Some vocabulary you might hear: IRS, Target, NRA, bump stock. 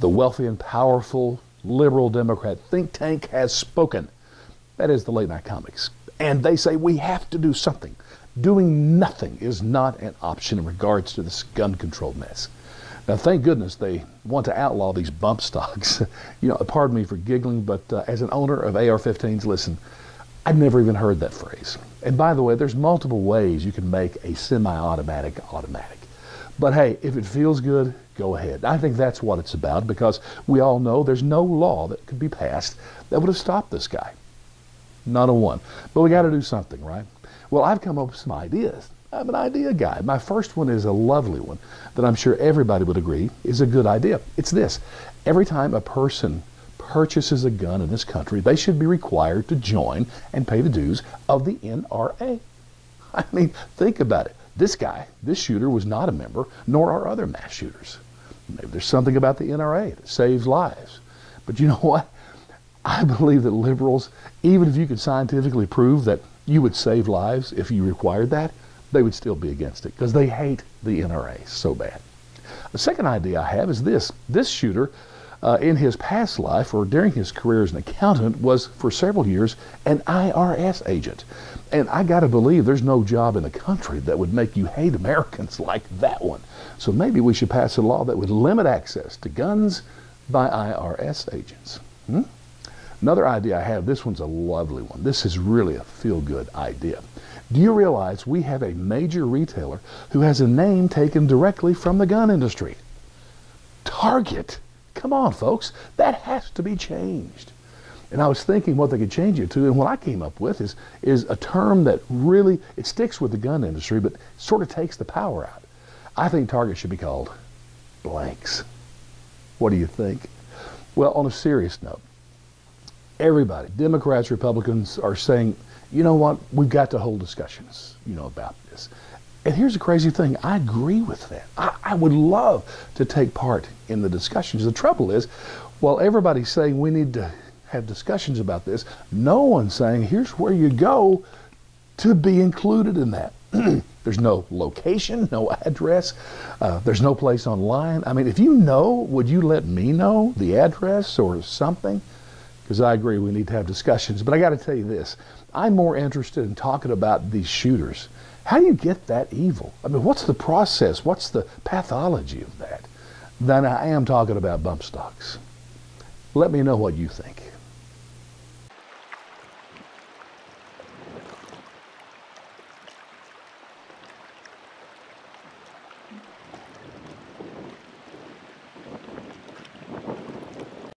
The wealthy and powerful liberal Democrat think tank has spoken. That is the late night comics. And they say we have to do something. Doing nothing is not an option in regards to this gun control mess. Now, thank goodness they want to outlaw these bump stocks. You know, pardon me for giggling, but as an owner of AR-15s, listen, I'd never even heard that phrase. And by the way, there's multiple ways you can make a semi-automatic automatic. But hey, if it feels good, go ahead. I think that's what it's about, because we all know there's no law that could be passed that would have stopped this guy. Not a one. But we got to do something, right? Well, I've come up with some ideas. I'm an idea guy. My first one is a lovely one that I'm sure everybody would agree is a good idea. It's this. Every time a person purchases a gun in this country, they should be required to join and pay the dues of the NRA. I mean, think about it. This guy, this shooter, was not a member, nor are other mass shooters. Maybe there's something about the NRA that saves lives. But you know what? I believe that liberals, even if you could scientifically prove that you would save lives if you required that, they would still be against it because they hate the NRA so bad. The second idea I have is this. This shooter, in his past life or during his career as an accountant, was for several years an IRS agent. And I got to believe there's no job in the country that would make you hate Americans like that one. So maybe we should pass a law that would limit access to guns by IRS agents. Another idea I have, this one's a lovely one. This is really a feel-good idea. Do you realize we have a major retailer who has a name taken directly from the gun industry? Target. Come on, folks. That has to be changed. And I was thinking what they could change it to, and what I came up with is a term that really, it sticks with the gun industry, but sort of takes the power out. I think Target should be called blanks. What do you think? Well, on a serious note, everybody, Democrats, Republicans, are saying, you know what, we've got to hold discussions, you know, about this. And here's the crazy thing. I agree with that. I would love to take part in the discussions. The trouble is, while everybody's saying we need to have discussions about this, no one's saying here's where you go to be included in that. There's no location, no address. There's no place online. I mean, if you know, would you let me know the address or something? Because I agree we need to have discussions. But I got to tell you this. I'm more interested in talking about these shooters. How do you get that evil? I mean, what's the process? What's the pathology of that? Than I am talking about bump stocks. Let me know what you think.